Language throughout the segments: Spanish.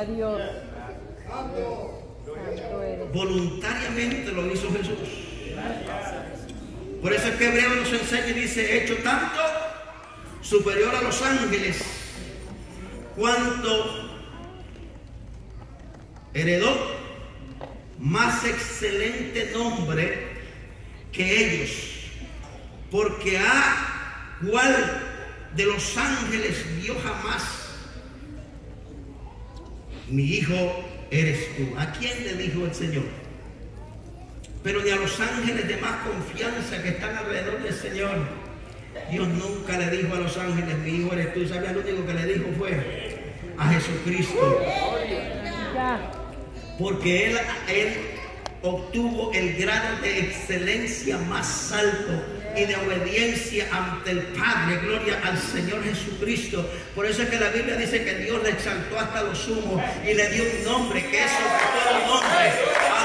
a Dios. Santo eres. Voluntariamente lo hizo Jesús. Por eso es que Hebreos nos enseña y dice: hecho tanto superior a los ángeles, cuanto heredó más excelente nombre que ellos, porque a cual de los ángeles vio jamás. Mi hijo eres tú. ¿A quién le dijo el Señor? Pero ni a los ángeles de más confianza que están alrededor del Señor. Dios nunca le dijo a los ángeles: mi hijo eres tú. ¿Sabes? Lo único que le dijo fue a Jesucristo. Porque él obtuvo el grado de excelencia más alto y de obediencia ante el Padre. Gloria al Señor Jesucristo. Por eso es que la Biblia dice que Dios le exaltó hasta lo sumo y le dio un nombre que es sobre todo nombre. Aleluya.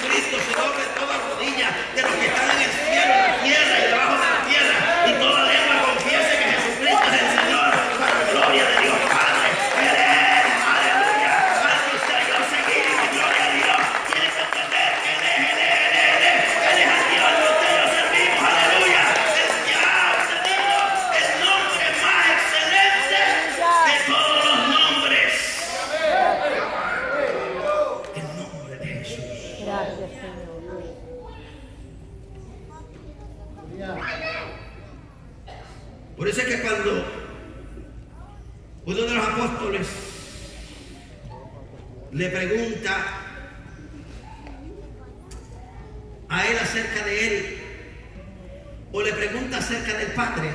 Se doble toda rodilla de los que están en el cielo, en la tierra y debajo de la tierra, y toda lengua confiese que Jesucristo es el Señor, para la gloria de Dios Padre. Él es, aleluya. Para que usted lo seguir, gloria a Dios, tiene que entender que Él es el Dios que usted y yo servimos, aleluya. Él ya ha tenido el nombre más excelente de todos los nombres. El nombre de Jesús. Gracias. Por eso es que cuando uno de los apóstoles le pregunta a él acerca de él, o le pregunta acerca del Padre,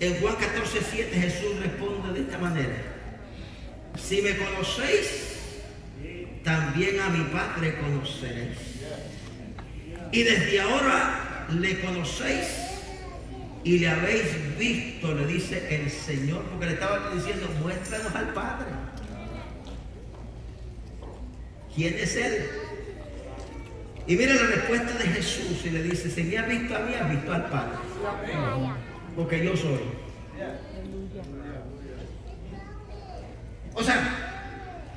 en Juan 14:7 Jesús responde de esta manera: si me conocéis, también a mi Padre conoceréis. Y desde ahora le conocéis y le habéis visto, le dice el Señor, porque le estaba diciendo: muéstranos al Padre. ¿Quién es Él? Y mire la respuesta de Jesús, y le dice: si me has visto a mí, has visto al Padre, porque yo soy. O sea,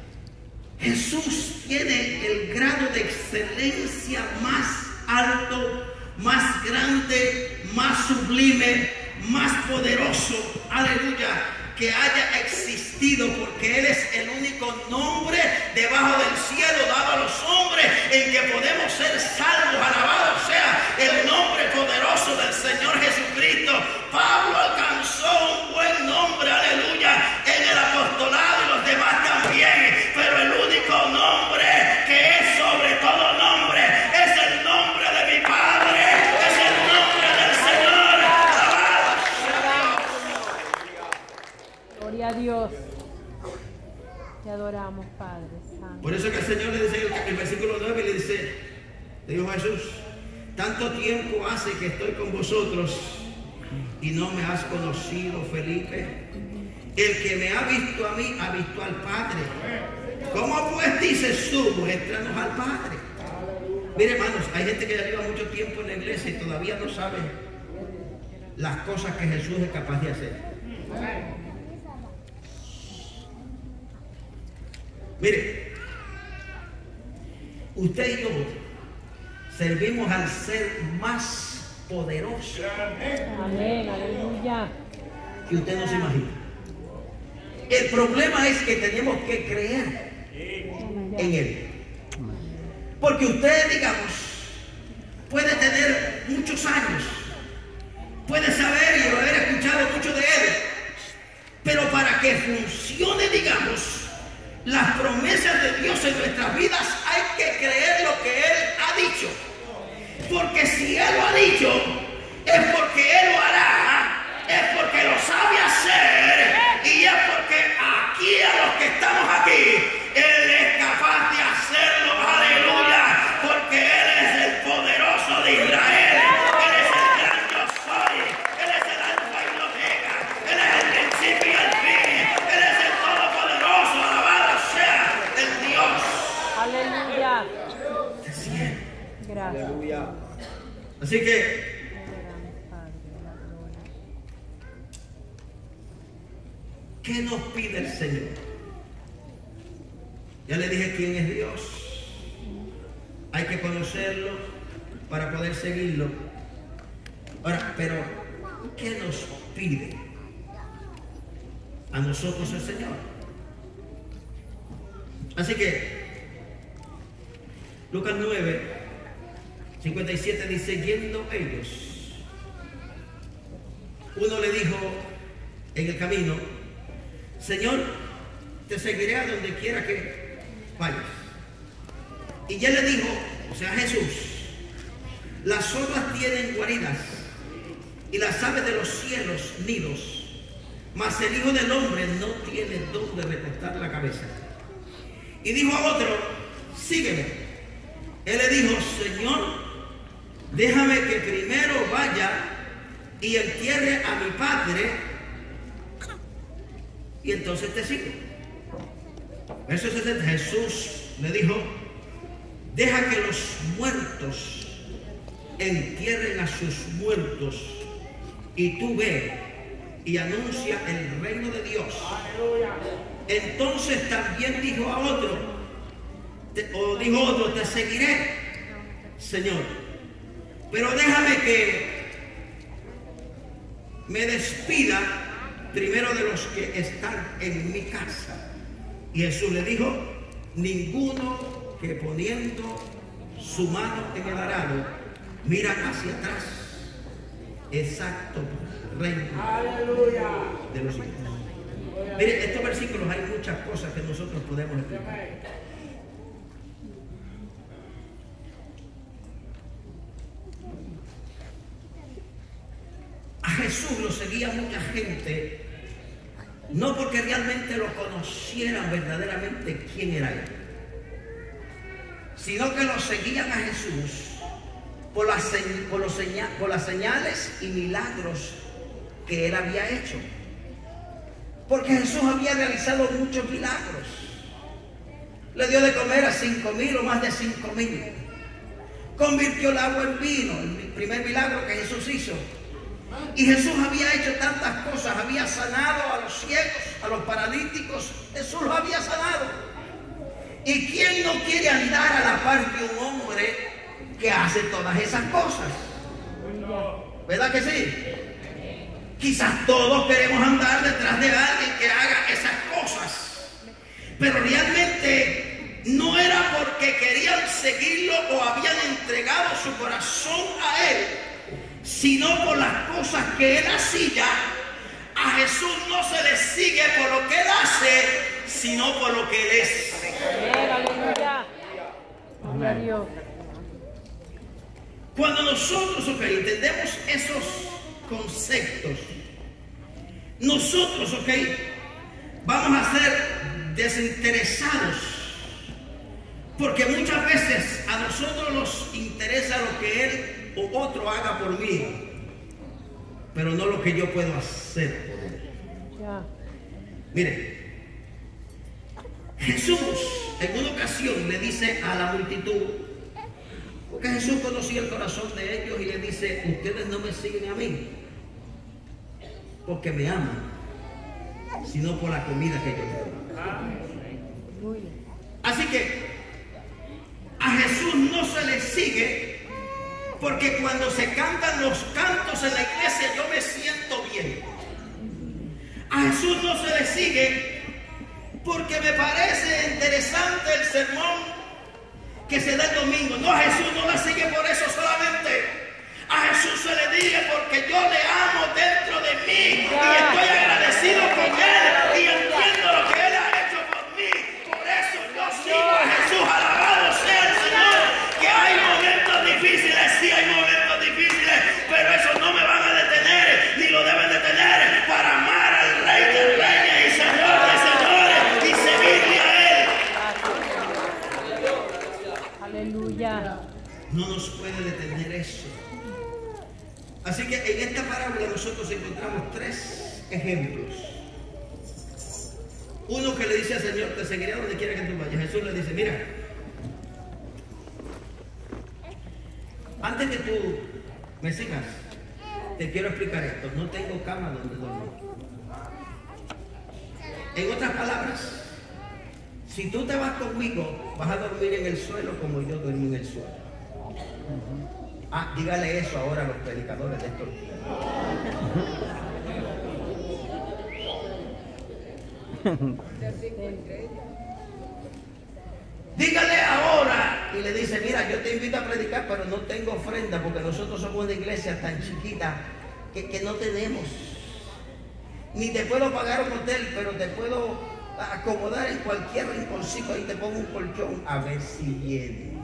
Jesús tiene el grado de excelencia más alto, más grande, más sublime, más poderoso, aleluya, que haya existido, porque Él es el único nombre debajo del cielo dado a los hombres en que podemos ser salvos. Alabado sea el nombre poderoso del Señor Jesucristo. Pablo alcanzó un buen nombre, aleluya, en el apostolado y los demás también, pero el único nombre que es sobre todo nombre es el nombre de mi Padre. A Dios te adoramos, Padre Santo. Por eso que el Señor le dice en el versículo 9, le dice, le dijo Jesús: tanto tiempo hace que estoy con vosotros y no me has conocido, Felipe. El que me ha visto a mí ha visto al Padre. ¿Cómo pues dices tú, muéstranos al Padre? Mire, hermanos, hay gente que ya lleva mucho tiempo en la iglesia y todavía no sabe las cosas que Jesús es capaz de hacer. Mire, usted y yo servimos al ser más poderoso. Amén, aleluya. Que usted no se imagina. El problema es que tenemos que creer en Él. Porque usted, digamos, puede tener muchos años, puede saber y haber escuchado mucho de Él, pero para que funcione, digamos, las promesas de Dios en nuestras vidas, hay que creer lo que Él ha dicho. Porque si Él lo ha dicho, es porque Él lo hará, es porque lo sabe hacer, y es porque aquí, a los que estamos aquí, Él es capaz de hacerlo. Aleluya, porque Él es el poderoso de Israel. Aleluya. Así que ¿Qué nos pide el Señor? Ya le dije quién es Dios. Hay que conocerlo para poder seguirlo. Ahora, pero ¿qué nos pide a nosotros el Señor? Así que Lucas 9, 57 dice, yendo ellos, uno le dijo en el camino, Señor, te seguiré a donde quiera que vayas. Y ya le dijo, o sea Jesús, las zorras tienen guaridas y las aves de los cielos nidos, mas el Hijo del Hombre no tiene dónde recostar la cabeza. Y dijo a otro, sígueme. Él le dijo, Señor, déjame que primero vaya y entierre a mi padre, y entonces te sigo. Verso 70, Jesús le dijo, deja que los muertos entierren a sus muertos, y tú ve y anuncia el reino de Dios. Entonces también dijo a otro, te seguiré, Señor, pero déjame que me despida primero de los que están en mi casa. Y Jesús le dijo, ninguno que poniendo su mano en el arado mira hacia atrás, exacto, reino de los hijos. Mire, estos versículos hay muchas cosas que nosotros podemos explicar. A Jesús lo seguía mucha gente, no porque realmente lo conocieran verdaderamente quién era él, sino que lo seguían a Jesús por las señales y milagros que él había hecho. Porque Jesús había realizado muchos milagros. Le dio de comer a 5,000 o más de 5,000. Convirtió el agua en vino, el primer milagro que Jesús hizo. Y Jesús había hecho tantas cosas, había sanado a los ciegos, a los paralíticos, Jesús los había sanado. ¿Y quién no quiere andar a la par de un hombre que hace todas esas cosas? ¿Verdad que sí? Quizás todos queremos andar detrás de alguien que haga esas cosas, pero realmente no era porque querían seguirlo o habían entregado su corazón a él, sino por las cosas que él hacía. A Jesús no se le sigue por lo que él hace, sino por lo que él es. Cuando nosotros entendemos esos conceptos, nosotros vamos a ser desinteresados. Porque muchas veces a nosotros nos interesa lo que él o otro haga por mí, pero no lo que yo puedo hacer por él. Mire, Jesús en una ocasión le dice a la multitud, porque Jesús conocía el corazón de ellos, y le dice, ustedes no me siguen a mí porque me aman, sino por la comida que yo les doy. Así que a Jesús no se le sigue porque cuando se cantan los cantos en la iglesia yo me siento bien. A Jesús no se le sigue porque me parece interesante el sermón que se da el domingo. No, a Jesús no la sigue por eso solamente. A Jesús se le sigue porque yo le amo dentro de mí y estoy agradecido con él y entiendo lo que él ha hecho por mí. Por eso yo sigo a Jesús. Alabado sea el Señor. Que hay momentos difíciles. Sí, hay momentos difíciles, pero eso no me van a detener, ni lo deben detener, para amar al Rey de Reyes y Señor de Señores y seguirle a él. Aleluya. No nos puede detener eso. Así que en esta parábola nosotros encontramos tres ejemplos. Uno que le dice al Señor, te seguiré a donde quiera que tú vayas. Jesús le dice, mira, antes que tú me sigas, te quiero explicar esto. No tengo cama donde dormir. En otras palabras, si tú te vas conmigo, vas a dormir en el suelo como yo duermo en el suelo. Ah, dígale eso ahora a los predicadores de estos días. Dígale ahora y le dice, mira, yo te invito a predicar, pero no tengo ofrenda, porque nosotros somos una iglesia tan chiquita que no tenemos. Ni te puedo pagar un hotel, pero te puedo acomodar en cualquier rinconcito, ahí te pongo un colchón, a ver si viene.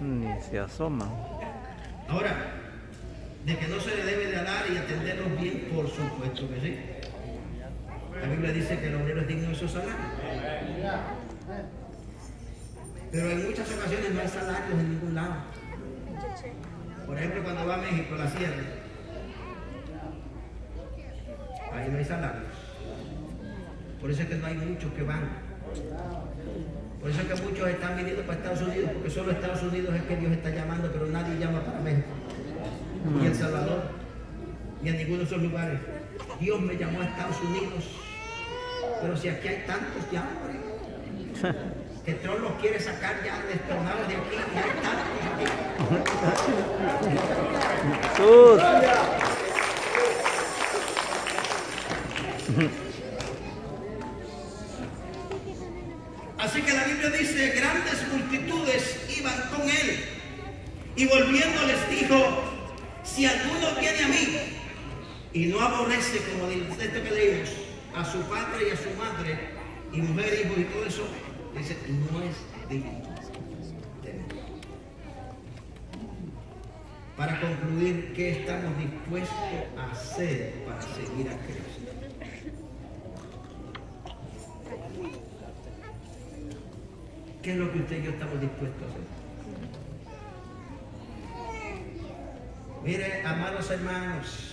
Ni se asoma. Ahora, de que no se le debe de dar y atenderlos bien, por supuesto que sí. La Biblia dice que el obrero es digno de su salario. Pero en muchas ocasiones no hay salarios en ningún lado. Por ejemplo, cuando va a México, la sierra, ahí no hay salarios. Por eso es que no hay muchos que van. Por eso es que muchos están viniendo para Estados Unidos, porque solo Estados Unidos es que Dios está llamando, pero nadie llama para México, ni El Salvador, ni a ninguno de esos lugares. Dios me llamó a Estados Unidos, pero si aquí hay tantos ya, hombre, que Trump los quiere sacar ya destronados de aquí, y hay tantos aquí. Así que la Biblia dice, grandes multitudes iban con él, y volviendo les dijo, si alguno viene a mí, y no aborrece, como dice esto que leímos, a su padre y a su madre, y mujer, hijo y todo eso, dice, no es digno de mí. Para concluir, ¿qué estamos dispuestos a hacer para seguir a Cristo? ¿Qué es lo que usted y yo estamos dispuestos a hacer? Mire, amados hermanos,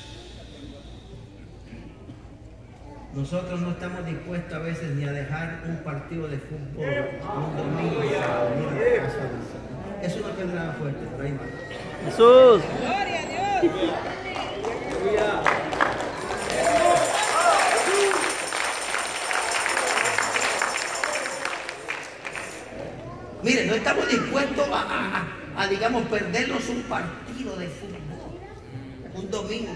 nosotros no estamos dispuestos a veces ni a dejar un partido de fútbol un domingo ni a la casa. Eso no es nada fuerte, pero ahí va. ¡Jesús! ¡Gloria a Dios! Mire, no estamos dispuestos a digamos, perdernos un partido de fútbol un domingo,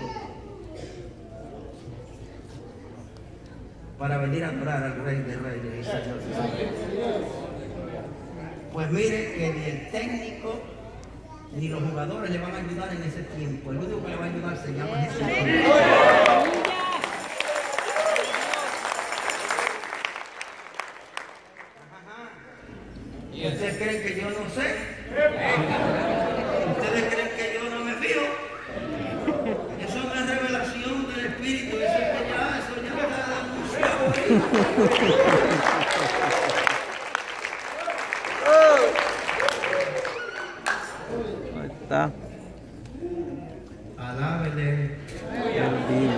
para venir a adorar al Rey de Reyes y Señor de Señores. Pues mire que ni el técnico ni los jugadores le van a ayudar en ese tiempo. El único que le va a ayudar se llama Jesús. ¿Ustedes creen que yo no sé? ¿Ustedes creen que yo no me fío? Eso no es revelación del Espíritu. Ahí está. Alábele el día.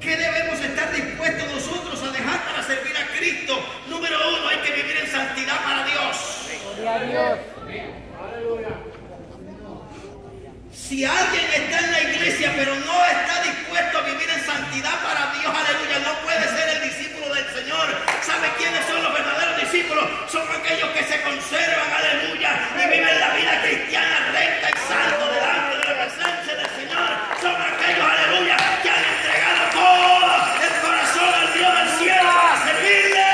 ¿Qué debemos estar dispuestos nosotros a dejar para servir a Cristo? Número uno, hay que vivir en santidad para Dios. Gloria a Dios. Si alguien está en la iglesia pero no está dispuesto a vivir en santidad para Dios, aleluya, no puede ser el discípulo del Señor. ¿Sabe quiénes son los verdaderos discípulos? Son aquellos que se conservan, aleluya, y viven la vida cristiana recta y santa delante de la presencia del Señor. Son aquellos, aleluya, que han entregado todo el corazón al Dios del cielo para servirle.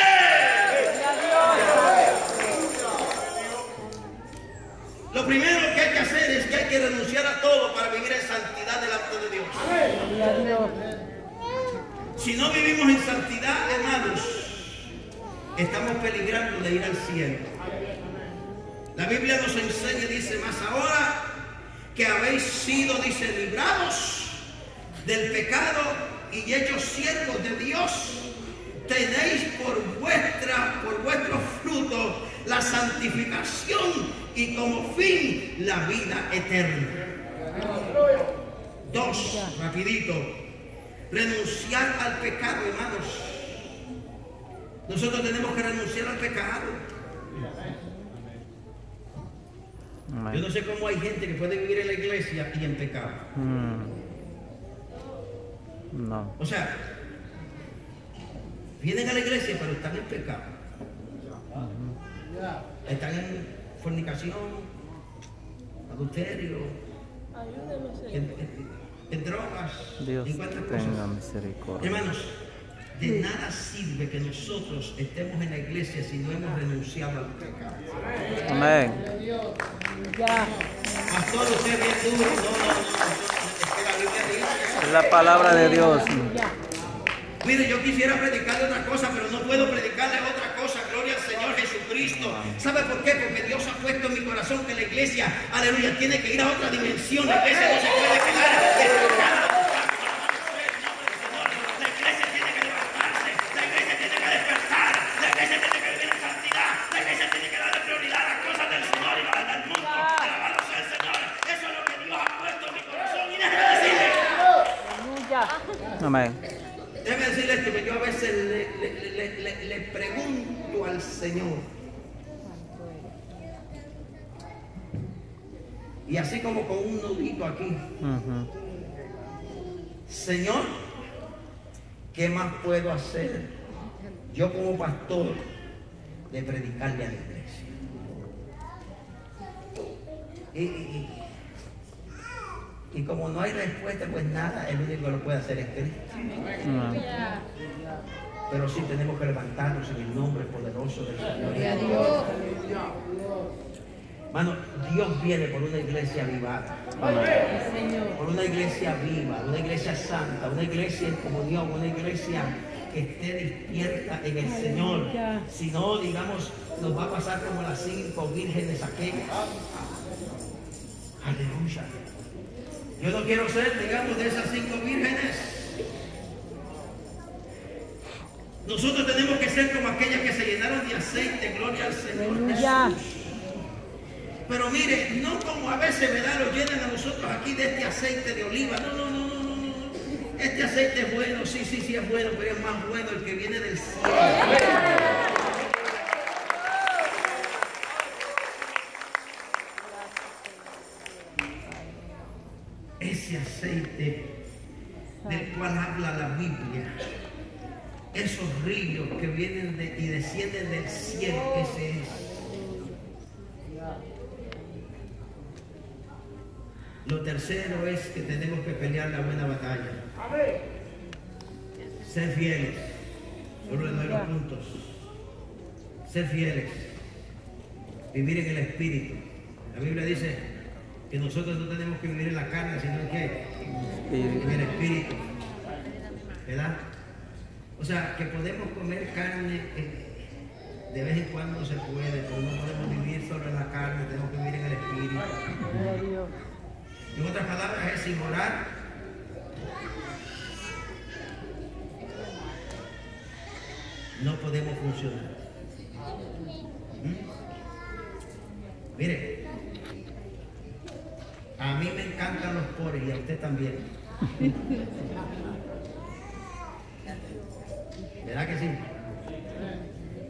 Lo primero que hay que hacer es que hay que renunciar a todo para vivir en santidad delante de Dios. Si no vivimos en santidad, hermanos, estamos peligrando de ir al cielo. La Biblia nos enseña y dice, más ahora que habéis sido, dice, librados del pecado y hechos siervos de Dios, tenéis por vuestro fruto la santificación y como fin la vida eterna. Dos, rapidito, renunciar al pecado, hermanos. Nosotros tenemos que renunciar al pecado. Amén. Yo no sé cómo hay gente que puede vivir en la iglesia y en pecado. No. O sea, vienen a la iglesia pero están en pecado. Están en fornicación, adulterio, en drogas, Dios en cuantas cosas. Hermanos, de nada sirve que nosotros estemos en la iglesia si no hemos renunciado al pecado. Amén. Pastor, usted bien duro. No. Es la palabra de Dios. Mire, yo quisiera predicarle otra cosa, pero no puedo predicarle otra cosa. Gloria al Señor Jesucristo. ¿Sabe por qué? Porque Dios ha puesto en mi corazón que la iglesia, aleluya, tiene que ir a otra dimensión. La iglesia no se puede quedar estancada. Amén. Déjeme decirle esto, que yo a veces le pregunto al Señor. Y así como con un nudito aquí. Señor, ¿qué más puedo hacer yo como pastor de predicarle a la iglesia? Y como no hay respuesta, pues nada, el único que lo puede hacer es Cristo. Pero sí tenemos que levantarnos en el nombre poderoso del Señor. Hermano, Dios viene por una iglesia avivada. Por una iglesia viva, una iglesia santa, una iglesia en comunión, una iglesia que esté despierta en el Señor. Si no, digamos, nos va a pasar como las 5 vírgenes aquellas. Aleluya. Yo no quiero ser, digamos, de esas 5 vírgenes. Nosotros tenemos que ser como aquellas que se llenaron de aceite, gloria al Señor Jesús. Pero mire, no como a veces, ¿verdad? Lo llenan a nosotros aquí de este aceite de oliva. No. Este aceite es bueno, sí, es bueno, pero es más bueno el que viene del cielo. Ese aceite del cual habla la Biblia, esos ríos que vienen y descienden del cielo, ese es. Lo tercero es que tenemos que pelear la buena batalla. Ser fieles. Uno de los puntos. Ser fieles. Vivir en el Espíritu. La Biblia dice que nosotros no tenemos que vivir en la carne, sino en qué? En el Espíritu. ¿Verdad? O sea, que podemos comer carne de vez en cuando se puede, pero no podemos vivir solo en la carne, tenemos que vivir en el Espíritu. En otras palabras, es sin orar. No podemos funcionar. Mire, a mí me encantan los pobres y a usted también. ¿Verdad que sí?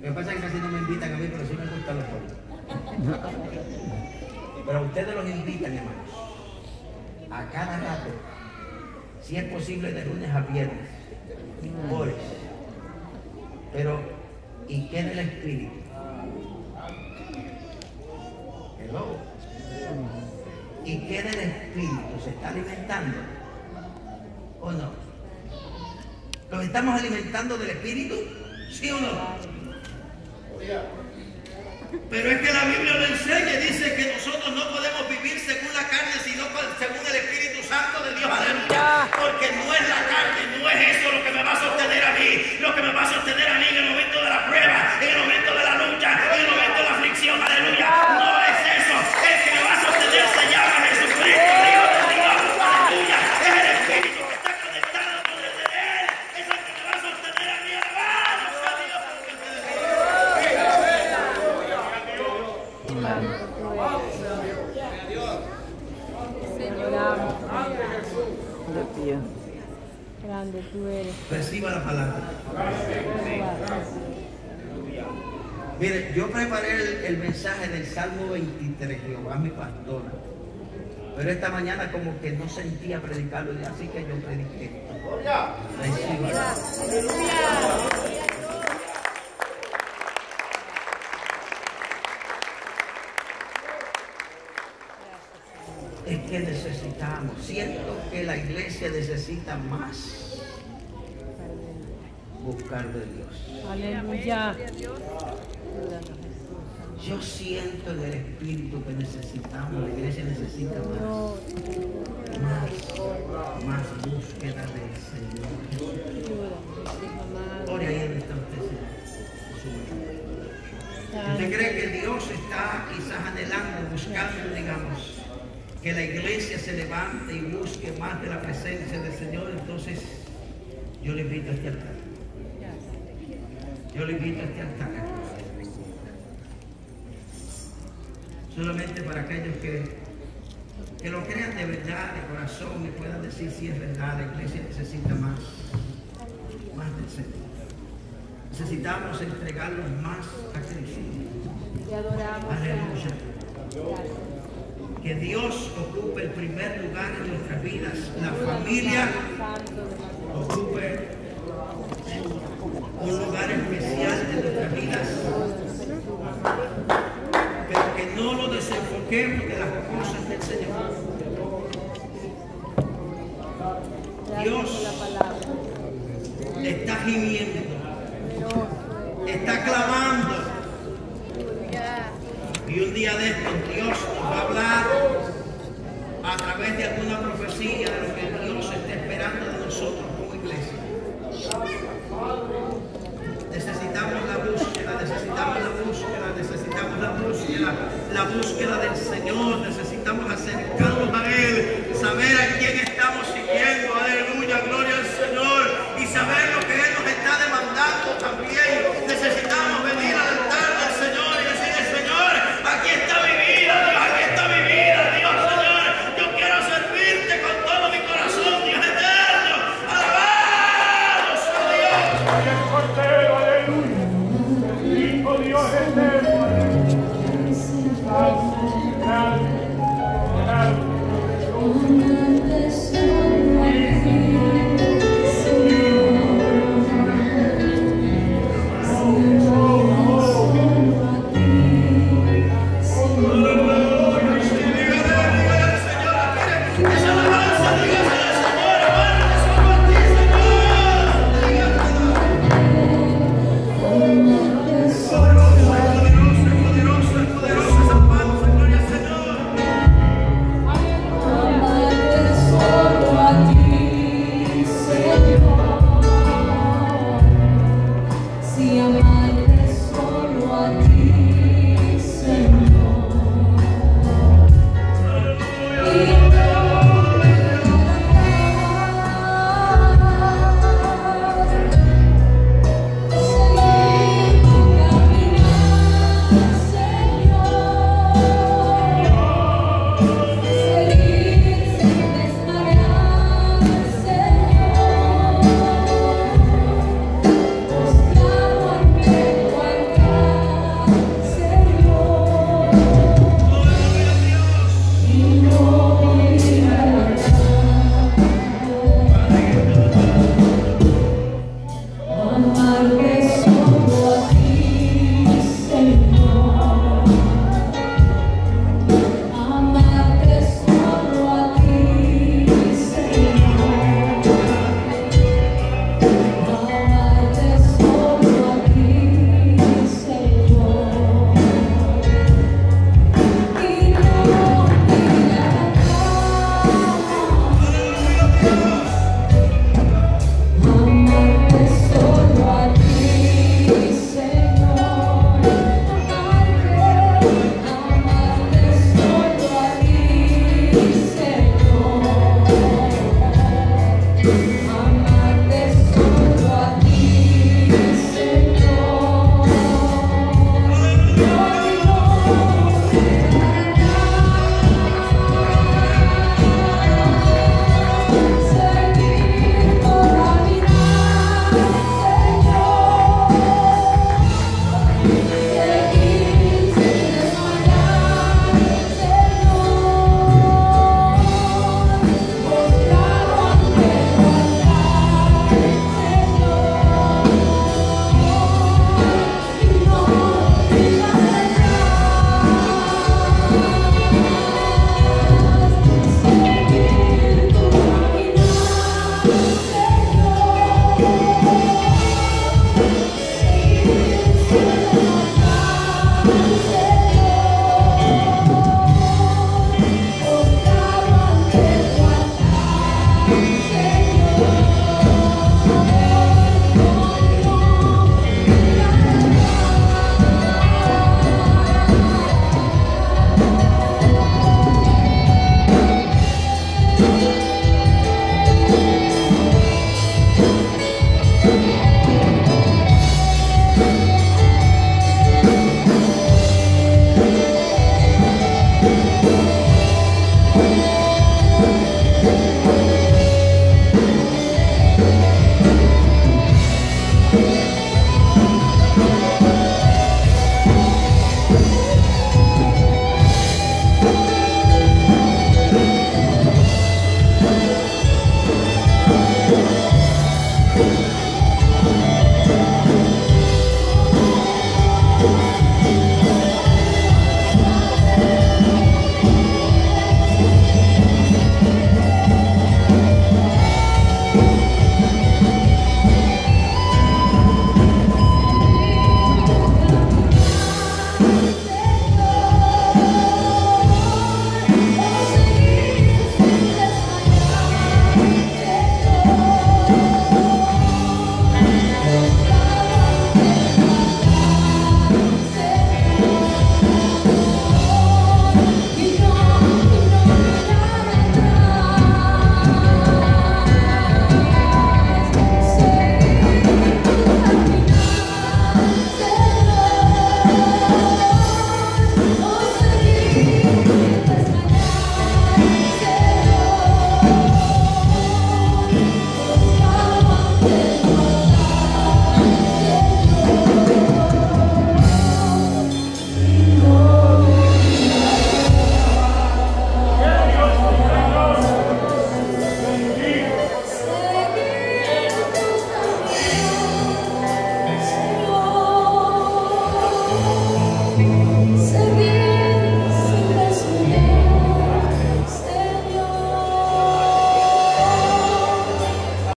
Lo que pasa es que casi no me invitan a mí, pero sí me gustan los pobres. Pero a ustedes los invitan, hermanos. A cada rato. Si es posible, de lunes a viernes. Pobres. Pero, ¿y qué es el Espíritu? Hello. ¿Y qué del Espíritu se está alimentando? ¿O no? ¿Nos estamos alimentando del Espíritu? ¿Sí o no? Pero es que la Biblia lo enseña, dice que nosotros no podemos vivir según la carne, sino según el Espíritu Santo de Dios. Aleluya. Porque no es la carne, no es eso lo que me va a sostener a mí. Lo que me va a sostener a mí en el momento de la prueba, en el momento de la lucha, en el momento de la aflicción. Aleluya. No es eso. Es que me va a sostener el Señor Jesucristo. Aleluya. Es el Espíritu que está conectado con el de Él. Es el que me va a sostener a mí. Grande tú eres. Reciba la palabra. Mire, yo preparé el mensaje del Salmo 23, Jehová mi pastor, pero esta mañana como que no sentía predicarlo, así que yo prediqué. ¡Gloria! Es que necesitamos, siento que la iglesia necesita más buscar de Dios. Aleluya. Yo siento en el Espíritu que necesitamos, la iglesia necesita más búsqueda del Señor. Ore ahí donde está usted. ¿Usted cree que Dios está quizás anhelando, buscando, digamos, que la iglesia se levante y busque más de la presencia del Señor? Entonces, yo le invito a este altar. Yo le invito a este altar. Solamente para aquellos que lo crean de verdad, de corazón, y puedan decir si es verdad, la iglesia necesita más del Señor. Necesitamos entregarnos más a Cristo. Y adoramos. Aleluya. Que Dios ocupe el primer lugar en nuestras vidas. La familia ocupe un lugar especial en nuestras vidas. Pero que no lo desenfoquemos de las cosas del Señor. Dios está gimiendo, está clamando. Y un día de estos Dios nos va a hablar a través de alguna profecía de lo que Dios está esperando de nosotros como iglesia. Necesitamos la búsqueda, necesitamos la búsqueda, necesitamos la búsqueda del Señor, necesitamos acercarnos a Él, saber a quién estamos siguiendo, aleluya, gloria al Señor, y saber lo que Él nos está demandando también. Necesitamos venir al altar del Señor. Aquí está mi vida, Dios, aquí está mi vida, Dios, Señor. Yo quiero servirte con todo mi corazón, Dios eterno. Alabado sea Dios. Y el Cordero, aleluya. El Hijo, Dios eterno, aleluya.